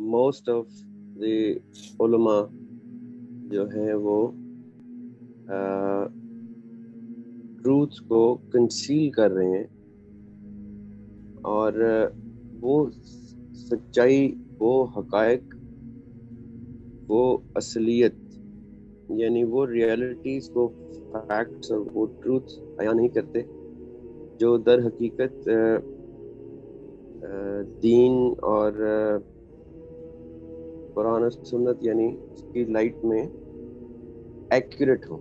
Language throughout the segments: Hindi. मोस्ट ऑफ द उलमा जो हैं वो ट्रूथ को कंसील कर रहे हैं और वो सच्चाई, वो हकायक, वो असलियत, यानी वो रियलिटीज़ को, फैक्ट्स और वो ट्रूथ बयां नहीं करते जो दर हकीकत दीन और कुरान और सुन्नत यानी उसकी लाइट में एक्यूरेट हो।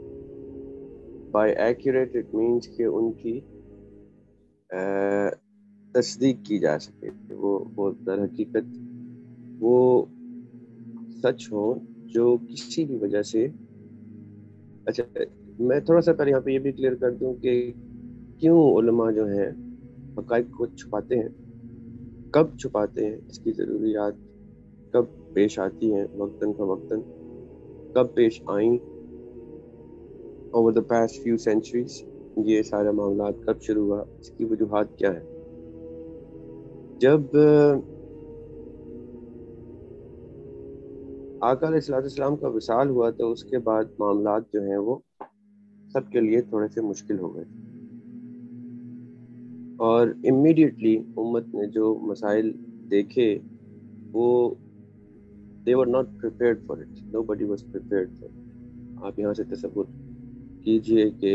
बाय एक्यूरेट इट मीन्स कि उनकी तस्दीक की जा सके, वो दर हकीकत वो सच हो जो किसी भी वजह से। अच्छा, मैं थोड़ा सा पहले यहाँ पे ये भी क्लियर कर दूँ कि क्यों उलमा जो हैं हक़ाइक़ को छुपाते हैं, कब छुपाते हैं, इसकी ज़रूरियात कब पेश आती हैं, वक्तन फवक्तन कब पेश आईं। Over the past few centuries ये सारा मामला कब शुरू हुआ, इसकी वजूहात क्या है। जब आका अलैहिस्सलाम का विसाल हुआ तो उसके बाद मामलात जो हैं वो सबके लिए थोड़े से मुश्किल हो गए और इमीडिएटली उम्मत ने जो मसाइल देखे वो they were not prepared for it, nobody was prepared for it. आप यहाँ से तसव्वुर कीजिए कि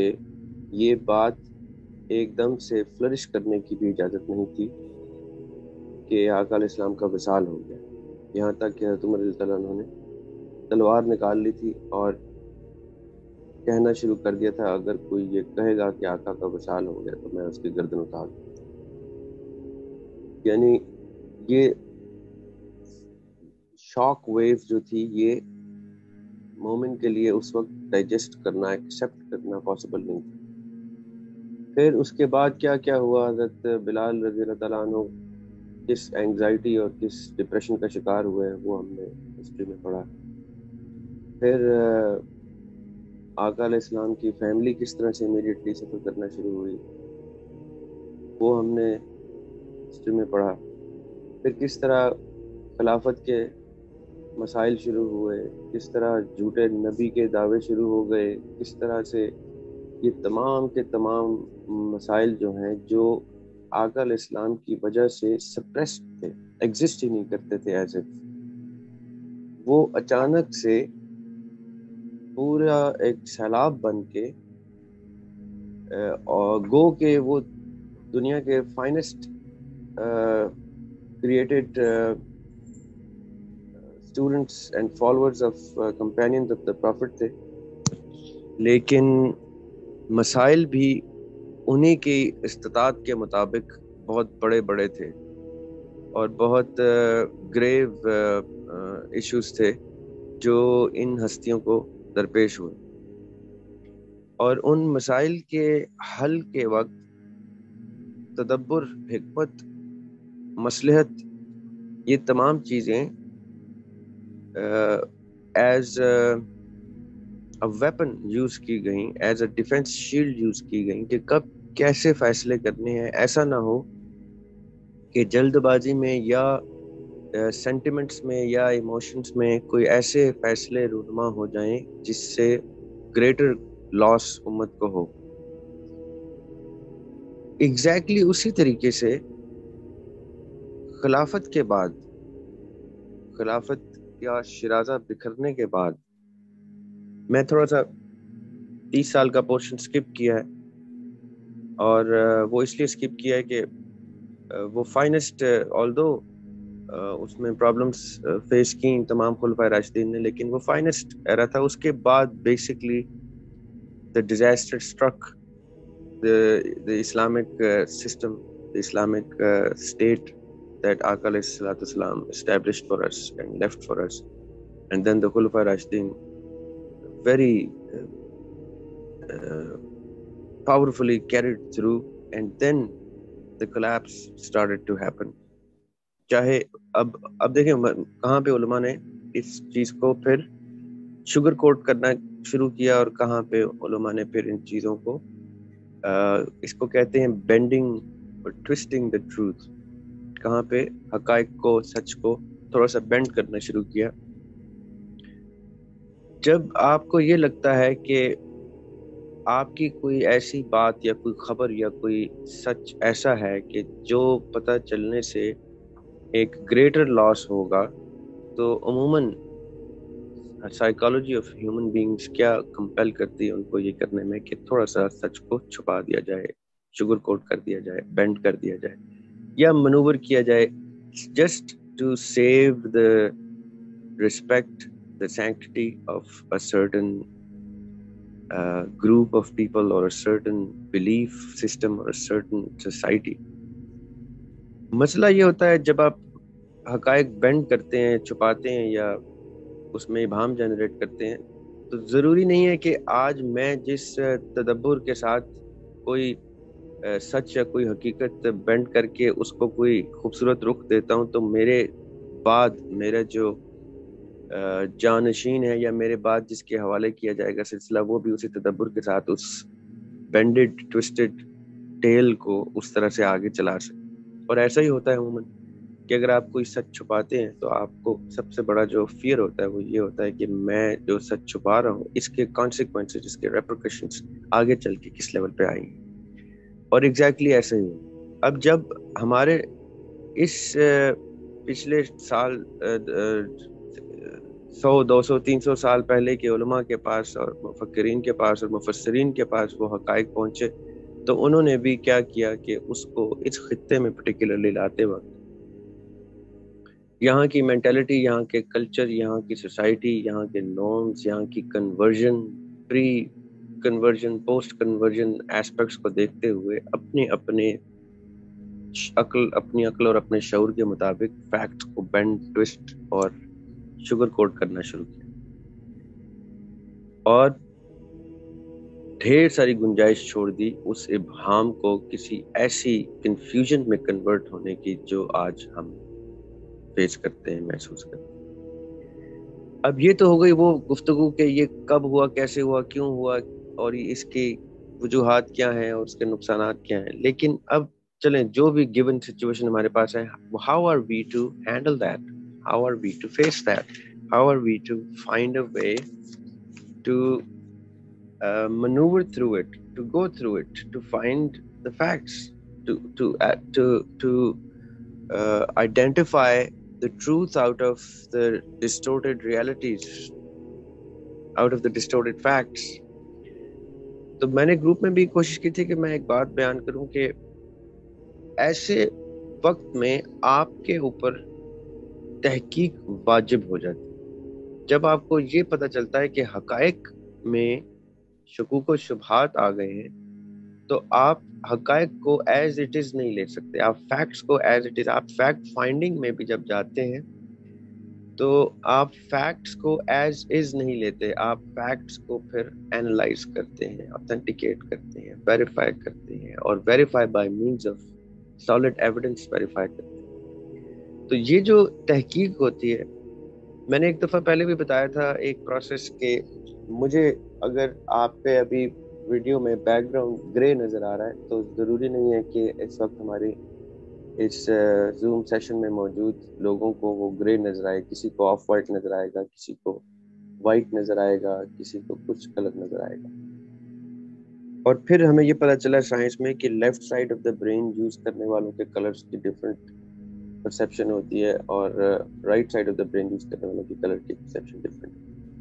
ये बात एकदम से फ्लरिश करने की भी इजाज़त नहीं थी कि आका अलैहिस्सलाम का विसाल हो गया, यहाँ तक कि हज़रत उमर रज़ियल्लाहु अन्हु ने तलवार निकाल ली थी और कहना शुरू कर दिया था अगर कोई ये कहेगा कि आका का विसाल हो गया तो मैं उसकी गर्दन उतार दूँ। यानी ये शॉक वेव जो थी ये मोमेंट के लिए उस वक्त डाइजेस्ट करना, एक्सेप्ट करना पॉसिबल नहीं था। फिर उसके बाद क्या क्या हुआ, हज़रत बिलाल रज़ियल्लाहु अन्हु किस एंग्जाइटी और किस डिप्रेशन का शिकार हुए वो हमने हिस्ट्री में पढ़ा। फिर आका अलैहिस्सलाम की फैमिली किस तरह से इमीडिएटली सफ़र करना शुरू हुई वो हमने हिस्ट्री में पढ़ा। फिर किस तरह खिलाफत के मसाइल शुरू हुए, किस तरह झूठे नबी के दावे शुरू हो गए, किस तरह से ये तमाम के तमाम मसाइल जो हैं जो आका अलैहिस्सलाम की वजह से सप्रेस्ड थे, एग्जिस्ट ही नहीं करते थे एज ए, वो अचानक से पूरा एक सैलाब बन के और गो के वो दुनिया के finest created students and followers of companions of the prophet थे, लेकिन मसाइल भी उन्हीं की इस्तात के मुताबिक बहुत बड़े बड़े थे और बहुत ग्रेव इश्यूज थे जो इन हस्तियों को दरपेश हुए। और उन मसाइल के हल के वक्त तदब्बर, हिकमत, मसलहत, ये तमाम चीज़ें एज अ वेपन यूज़ की गई, as a defence shield use की गई कि कब कैसे फ़ैसले करने हैं। ऐसा ना हो कि जल्दबाजी में या सेंटिमेंट्स में या इमोशंस में कोई ऐसे फ़ैसले रूनमा हो जाएं जिससे ग्रेटर लॉस उम्मत को हो। एग्जैक्टली उसी तरीके से खिलाफत के बाद, खिलाफत या शिराज़ा बिखरने के बाद, मैं थोड़ा सा 30 साल का पोर्शन स्किप किया है और वो इसलिए स्किप किया है कि वो फाइनेस्ट, ऑल्दो उसमें प्रॉब्लम्स फेस की तमाम खुलफाए राशिदीन ने, लेकिन वो फाइनेस्ट एरा था। उसके बाद basically the disaster struck the Islamic system, the Islamic state that आका अलैहिस्सलाम established for us and left for us, and then the खुलफाए राशिदीन very powerfully carried through, and then the collapse started to happen. चाहे अब देखें कहाँ पे उलमा ने इस चीज़ को फिर शुगर कोट करना शुरू किया और कहाँ पे उलमा ने फिर इन चीज़ों को इसको कहते हैं bending or twisting the truth, कहाँ पे हक़ाइक़ को, सच को थोड़ा सा बेंड करना शुरू किया। जब आपको ये लगता है कि आपकी कोई ऐसी बात या कोई खबर या कोई सच ऐसा है कि जो पता चलने से एक ग्रेटर लॉस होगा, तो अमूमन साइकोलॉजी ऑफ ह्यूमन बीइंग्स क्या कंपेल करती है उनको ये करने में कि थोड़ा सा सच को छुपा दिया जाए, शुगर कोट कर दिया जाए, बेंड कर दिया जाए या मनूवर किया जाए, just to save the respect, the sanctity of a certain group of people or a certain belief system or a certain society. मसला ये होता है जब आप हकायक बेंड करते हैं, छुपाते हैं या उसमें इबाम जनरेट करते हैं, तो ज़रूरी नहीं है कि आज मैं जिस तदब्बुर के साथ कोई सच या कोई हकीकत बेंड करके उसको कोई खूबसूरत रुख देता हूँ तो मेरे बाद मेरा जो जानशीन है या मेरे बाद जिसके हवाले किया जाएगा सिलसिला, वो भी उसी तदब्बुर के साथ उस बेंडेड ट्विस्टेड टेल को उस तरह से आगे चला सके। और ऐसा ही होता है अमूमन कि अगर आप कोई सच छुपाते हैं तो आपको सबसे बड़ा जो फियर होता है वो ये होता है कि मैं जो सच छुपा रहा हूँ इसके कॉन्सिक्वेंसेज, इसके रेपरकशंस आगे चल के किस लेवल पे आएंगे। और एग्जैक्टली ऐसा ही है। अब जब हमारे इस पिछले साल 100, 200, 300 साल पहले के उलमा के पास और मुफक्किरीन के पास और मुफस्सरीन के पास वो हकायक पहुँचे, तो उन्होंने भी क्या किया कि उसको इस खित्ते में पर्टिकुलरली लाते वक्त यहाँ की मेंटालिटी, यहाँ के कल्चर, यहाँ की सोसाइटी, यहाँ के नॉर्म्स, यहाँ की conversion, pre conversion, post conversion aspects को देखते हुए अपने अपने अक्ल, अपनी अक्ल और अपने शऊर के मुताबिक फैक्ट को बेंड, ट्विस्ट और शुगर कोट करना शुरू किया और ढेर सारी गुंजाइश छोड़ दी उस इबहाम को किसी ऐसी कंफ्यूजन में कन्वर्ट होने की जो आज हम फेस करते हैं, महसूस करते हैं। अब ये तो हो गई वो गुफ्तगू के ये कब हुआ, कैसे हुआ, क्यों हुआ और इसकी वजूहात क्या हैं और उसके नुकसान क्या हैं। लेकिन अब चलें, जो भी गिवन सिचुएशन हमारे पास है, how are we to handle that, how are we to face that, how are we to find a way to maneuver through it, to go through it, to find the facts, to identify the truth out of the distorted realities, out of the distorted facts. तो मैंने ग्रुप में भी कोशिश की थी कि मैं एक बात बयान करूं कि ऐसे वक्त में आपके ऊपर तहकीक वाजिब हो जाती है। जब आपको ये पता चलता है कि हकायक में शकूक और शुबहात आ गए हैं, तो आप हकायक को एज इट इज़ नहीं ले सकते, आप फैक्ट्स को एज इट इज़, आप फैक्ट फाइंडिंग में भी जब जाते हैं तो आप फैक्ट्स को एज इज़ नहीं लेते, आप फैक्ट्स को फिर एनालाइज करते हैं, ऑथेंटिकेट करते हैं, वेरीफाई करते हैं और verify by means of solid evidence verify करते हैं। तो ये जो तहकीक होती है, मैंने एक दफ़ा पहले भी बताया था एक प्रोसेस के, मुझे अगर आप पे अभी वीडियो में बैकग्राउंड ग्रे नज़र आ रहा है तो ज़रूरी नहीं है कि इस वक्त हमारी इस जूम सेशन में मौजूद लोगों को वो ग्रे नज़र आए। किसी को ऑफ वाइट नज़र आएगा, किसी को वाइट नज़र आएगा, किसी को कुछ कलर नज़र आएगा। और फिर हमें ये पता चला साइंस में कि left side of the brain use करने वालों के कलर्स की डिफरेंट परसेप्शन होती है और right side of the brain use करने वालों की कलर की परसेप्शन डिफरेंट।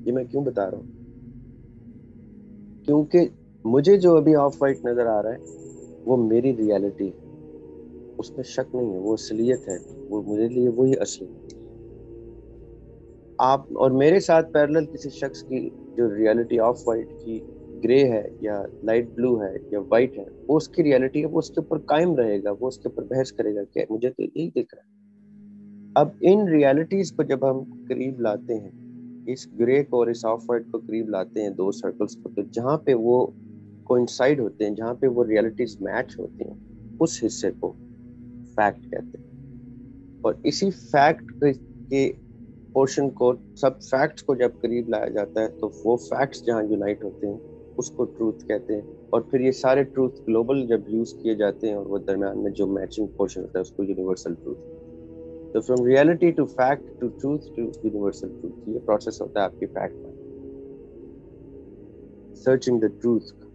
ये मैं क्यों बता रहा हूँ? क्योंकि मुझे जो अभी ऑफ वाइट नज़र आ रहा है वो मेरी रियलिटी है, उसमें शक नहीं है, वो असलियत है, वो मेरे लिए वही असली है। आप और मेरे साथ पैरेलल किसी शख्स की जो रियलिटी ऑफ वाइट की ग्रे है या लाइट ब्लू है या वाइट है, वो उसकी रियलिटी है, वो उसके ऊपर कायम रहेगा, वो उसके ऊपर बहस करेगा कि मुझे तो यही दिख रहा है। अब इन रियलिटीज़ को जब हम करीब लाते हैं, इस ग्रे को और इस ऑफ वाइट को करीब लाते हैं, दो सर्कल्स को, तो जहाँ पे वो कोइंसाइड होते हैं, जहाँ पे वो रियलिटीज़ मैच होती हैं, उस हिस्से को फैक्ट कहते हैं। और इसी फैक्ट के पोर्शन को, सब फैक्ट्स को जब करीब लाया जाता है तो वो फैक्ट्स जहाँ यूनाइट होते हैं उसको ट्रूथ कहते हैं। और फिर ये सारे ट्रूथ ग्लोबल जब यूज़ किए जाते हैं और वो दरम्यान में जो मैचिंग पोर्शन होता है उसको यूनिवर्सल ट्रूथ। तो from reality to fact to truth to universal truth, ये प्रोसेस होता है आपके फैक्ट का, सर्चिंग द ट्रूथ का,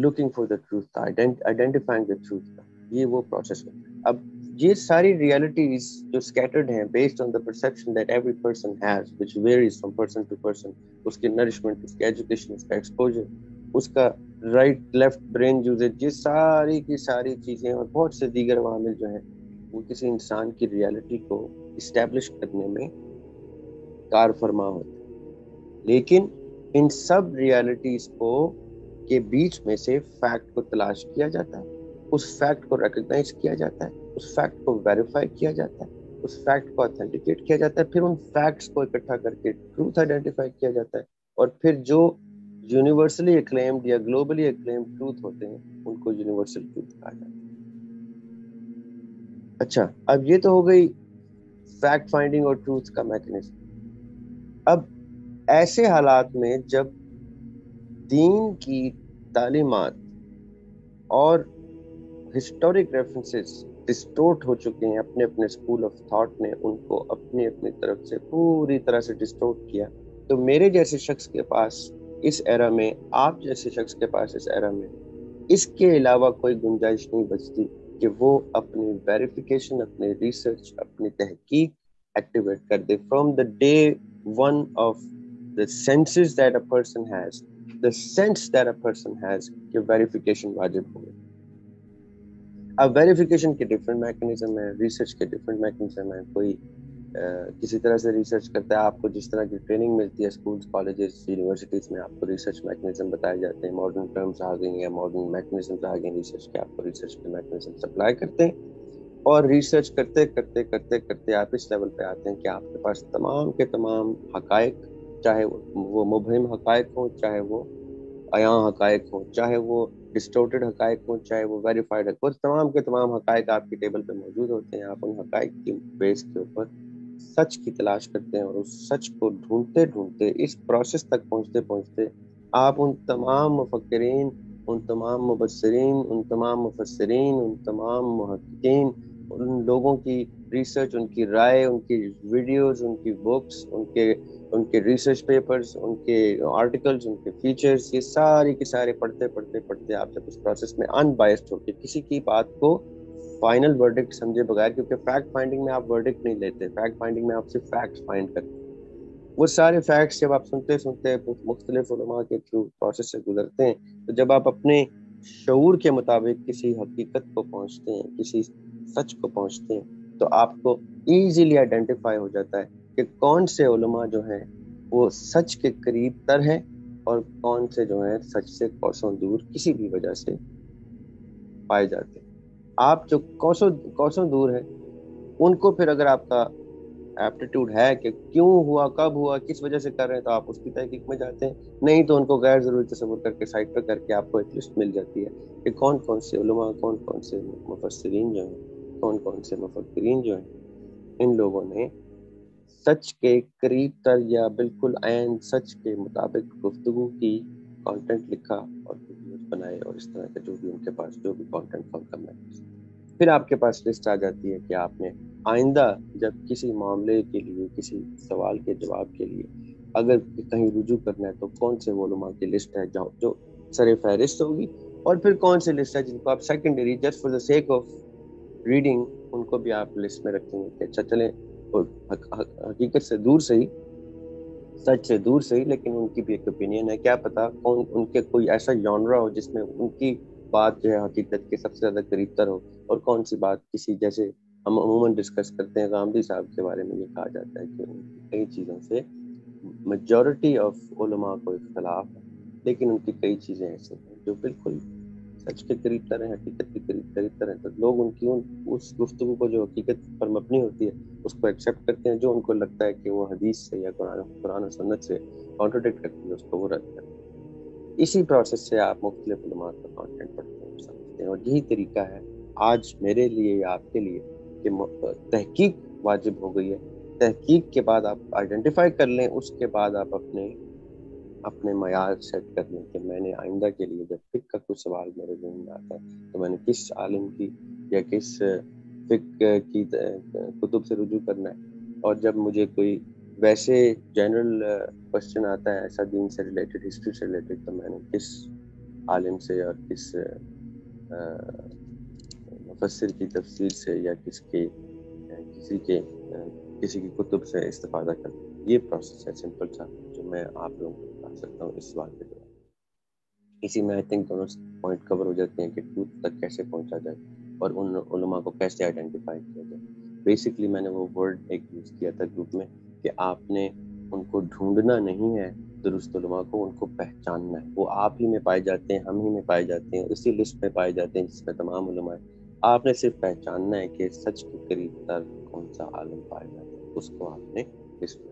लुकिंग फॉर द ट्रूथ का, आइडेंटिफाइंग द ट्रूथ का, ये वो प्रोसेस होता है। अब ये सारी रियलिटीज जो स्कैटर्ड हैं based on the perception that every person has, which varies from person to person, उसके नरिशमेंट, उसके एजुकेशन, उसका एक्सपोजर, उसका राइट लेफ्ट ब्रेन यूजेज, ये सारी की सारी चीज़ें और बहुत से दीगर वामिल जो हैं वो किसी इंसान की रियलिटी को इस्टेब्लिश करने में कार फरमा होते हैं। लेकिन इन सब रियलिटीज को के बीच में से फैक्ट को तलाश किया जाता है, उस फैक्ट को रिकग्नाइज किया जाता है, उस फैक्ट को वेरीफाई किया जाता है, उस फैक्ट को ऑथेंटिकेट किया जाता है, फिर उन फैक्ट्स को इकट्ठा करके ट्रूथ आइडेंटिफाई किया जाता है, और फिर जो यूनिवर्सली एक्लेम्ड या ग्लोबली एक्लेम्ड ट्रूथ होते हैं उनको यूनिवर्सल ट्रूथ कहा जाता है। अच्छा, अब ये तो हो गई फैक्ट फाइंडिंग और ट्रूथ का मैकेनिज्म। अब ऐसे हालात में जब दीन की तालीमात और हिस्टोरिक रेफरेंसेस डिस्टोर्ट हो चुके हैं, अपने अपने स्कूल ऑफ थॉट ने उनको अपनी अपनी तरफ से पूरी तरह से डिस्टोर्ट किया, तो मेरे जैसे शख्स के पास इस एरा में, आप जैसे शख्स के पास इस एरा में इसके अलावा कोई गुंजाइश नहीं बचती कि वो अपनी वेरिफिकेशन, अपने रिसर्च, अपनी तहकीक एक्टिवेट कर दे। From the day one of the senses that a person has, the sense that a person has कि वेरिफिकेशन वाजिब हो गई। अब वेरिफिकेशन के डिफरेंट मैकेनिज्म है, रिसर्च के डिफरेंट मैकेनिज्म है। कोई किसी तरह से रिसर्च करता है, आपको जिस तरह की ट्रेनिंग मिलती है स्कूल्स, कॉलेजेस, यूनिवर्सिटीज़ में आपको रिसर्च मैकेनिज्म बताए जाते हैं, मॉडर्न टर्म्स आ गई हैं, मॉडर्न मैकेनिज्म्स आ गए हैं रिसर्च के, आपको रिसर्च के मैकेनिज्म सप्लाई करते हैं, और रिसर्च करते करते करते करते आप इस लेवल पे आते हैं कि आपके पास तमाम के तमाम हकायक, चाहे वो मुबहिम हकायक हों, चाहे वो आयां हकायक हों, चाहे वो डिस्टोर्टेड हकायक हों, चाहे वो वेरीफाइड हक, और तमाम के तमाम हकायक आपकी टेबल पर मौजूद होते हैं। आप उन हकायक की बेस के ऊपर सच की तलाश करते हैं, और उस सच को ढूंढते ढूंढते इस प्रोसेस तक पहुंचते पहुंचते आप उन तमाम मुफक्किरीन, उन तमाम मुबस्सिरीन, उन तमाम मुफस्सिरीन, उन तमाम मुहक्किकीन, उन लोगों की रिसर्च, उनकी राय, उनकी वीडियोस, उनकी बुक्स, उनके रिसर्च पेपर्स, उनके आर्टिकल्स, उनके फीचर्स, ये सारे के सारे पढ़ते पढ़ते पढ़ते आप जब उस प्रोसेस में अनबायस्ड होकर किसी की बात को फाइनल वर्डिक्ट समझे बगैर, क्योंकि फैक्ट फाइंडिंग में आप वर्डिक्ट नहीं लेते, फैक्ट फाइंडिंग में आप सिर्फ फैक्ट्स फाइंड करते हैं, वो सारे फैक्ट्स जब आप सुनते सुनते मुख्तलिफ उलमा के थ्रू प्रोसेस से गुजरते हैं, तो जब आप अपने शऊर के मुताबिक किसी हकीकत को पहुंचते हैं, किसी सच को पहुंचते हैं, तो आपको ईजीली आइडेंटिफाई हो जाता है कि कौन से उलमा जो हैं वो सच के करीब तर हैं और कौन से जो हैं सच से कोसों दूर किसी भी वजह से पाए जाते हैं। आप जो कोसों दूर है उनको फिर अगर आपका एप्टीट्यूड है कि क्यों हुआ, कब हुआ, किस वजह से कर रहे हैं, तो आप उसकी तहकीक में जाते हैं, नहीं तो उनको गैर ज़रूरी तसव्वुर करके साइड पर करके आपको एक लिस्ट मिल जाती है कि कौन कौन से उलमा, कौन कौन से मुफस्सिरीन जो हैं, कौन कौन से मुफक्किरीन जो हैं, इन लोगों ने सच के करीब तर या बिल्कुल ऐन सच के मुताबिक गुफ्तगू की, कंटेंट लिखा और वीडियोस बनाए, और इस तरह का जो भी उनके पास जो भी कंटेंट फॉर्म करना है। फिर आपके पास लिस्ट आ जाती है कि आपने आइंदा जब किसी मामले के लिए, किसी सवाल के जवाब के लिए अगर कहीं रुजू करना है तो कौन से उलमा की लिस्ट है जो सरे फहरिस्त होगी, और फिर कौन से लिस्ट है जिनको आप secondary just for the sake of reading उनको भी आप लिस्ट में रखेंगे कि अच्छा चलें हकीकत से दूर सही, सच से दूर सही, लेकिन उनकी भी एक ओपिनियन है, क्या पता कौन उनके कोई ऐसा जॉनरा हो जिसमें उनकी बात जो है हकीकत के सबसे ज़्यादा करीब तर हो, और कौन सी बात किसी, जैसे हम अमूमन डिस्कस करते हैं गामदी साहब के बारे में ये कहा जाता है कि कई चीज़ों से मेजॉरिटी ऑफ उलमा को इख्तलाफ है, लेकिन उनकी कई चीज़ें ऐसी हैं जो बिल्कुल सच के करीब तर हैं, हकीकत के करीब तर हैं, तो लोग उनकी उस गुफ्तगू को जो हकीकत पर मबनी होती है उसको एक्सेप्ट करते हैं, जो उनको लगता है कि वो हदीस से या कुरान और सुन्नत से कॉन्ट्रडिक्ट करती है उसको वो रद्द करते हैं। इसी प्रोसेस से आप मुख्तलिफ उलमा का कॉन्टेंट पढ़ते हैं, समझते हैं, और यही तरीका है आज मेरे लिए या आपके लिए कि तहकीक वाजिब हो गई है। तहकीक के बाद आप आइडेंटिफाई कर लें, उसके बाद आप अपने मयार सेट कर लें कि मैंने आइंदा के लिए जब फिक का कोई सवाल मेरे जहन में आता है तो मैंने किस आलिम की या किस फिक्र की कुतुब से रुजू करना है। और जब मुझे कोई वैसे जनरल क्वेश्चन आता है ऐसा दीन से रिलेटेड, हिस्ट्री से रिलेटेड, तो मैंने किस आलिम से और किस मुफस्सिर की तफसीर से या किसी की कुतुब से इस्तेफादा करना। ये प्रोसेस है सिंपल सा जो मैं आप लोगों को बता सकता हूँ इस सवाल के द्वारा। इसी में आई थिंक दोनों पॉइंट कवर हो जाते हैं कि ट्रूथ तक कैसे पहुँचा जाए और उन उलमा को कैसे आइडेंटिफाई किया जाए। बेसिकली मैंने वो वर्ड एक यूज़ किया था ग्रुप में कि आपने उनको ढूंढना नहीं है दुरुस्त उलमा को, उनको पहचानना है। वो आप ही में पाए जाते हैं, हम ही में पाए जाते हैं, उसी लिस्ट में पाए जाते हैं जिसमें तमाम उलमा है। आपने सिर्फ पहचानना है कि सच के करीब तर कौन सा आलम पाया जाता है, उसको आपने लिस्ट